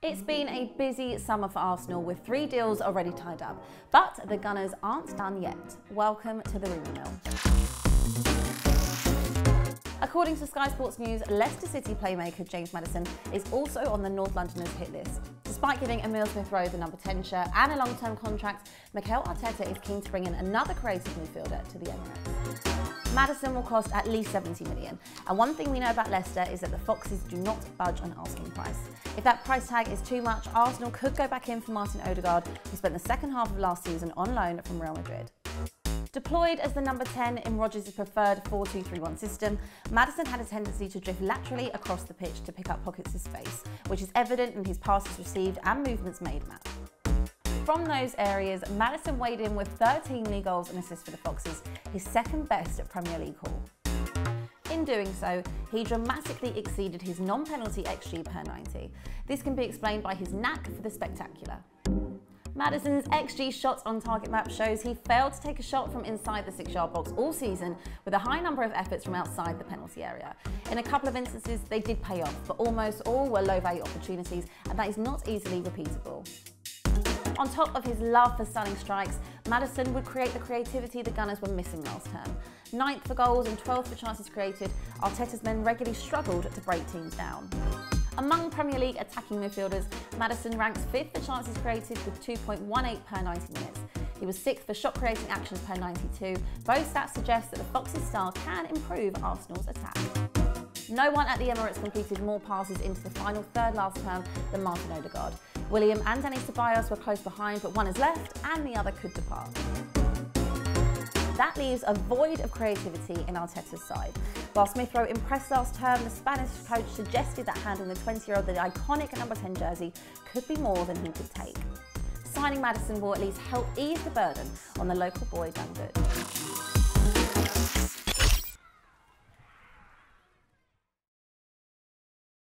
It's been a busy summer for Arsenal with 3 deals already tied up, but the Gunners aren't done yet. Welcome to the rumour mill. According to Sky Sports News, Leicester City playmaker James Maddison is also on the North Londoners' hit list. Despite giving Emile Smith Rowe the number 10 shirt and a long-term contract, Mikel Arteta is keen to bring in another creative midfielder to the Emirates. Maddison will cost at least 70 million, and one thing we know about Leicester is that the Foxes do not budge on asking price. If that price tag is too much, Arsenal could go back in for Martin Odegaard, who spent the second half of last season on loan from Real Madrid. Deployed as the number 10 in Rodgers' preferred 4-2-3-1 system, Maddison had a tendency to drift laterally across the pitch to pick up pockets of space, which is evident in his passes received and movements made map. From those areas, Maddison weighed in with 13 league goals and assists for the Foxes, his second best at Premier League haul. In doing so, he dramatically exceeded his non-penalty XG per 90. This can be explained by his knack for the spectacular. Maddison's XG shots on target map shows he failed to take a shot from inside the 6-yard box all season, with a high number of efforts from outside the penalty area. In a couple of instances, they did pay off, but almost all were low-value opportunities, and that is not easily repeatable. On top of his love for stunning strikes, Maddison would create the creativity the Gunners were missing last term. 9th for goals and 12th for chances created, Arteta's men regularly struggled to break teams down. Among Premier League attacking midfielders, Maddison ranks 5th for chances created with 2.18 per 90 minutes. He was 6th for shot-creating actions per 92. Both stats suggest that the Foxes' style can improve Arsenal's attack. No one at the Emirates completed more passes into the final third last term than Martin Odegaard. William and Dani Ceballos were close behind, but one is left and the other could depart. That leaves a void of creativity in Arteta's side. While Smith Rowe impressed last term, the Spanish coach suggested that handing the 20-year-old the iconic number 10 jersey could be more than he could take. Signing Maddison will at least help ease the burden on the local boy done good.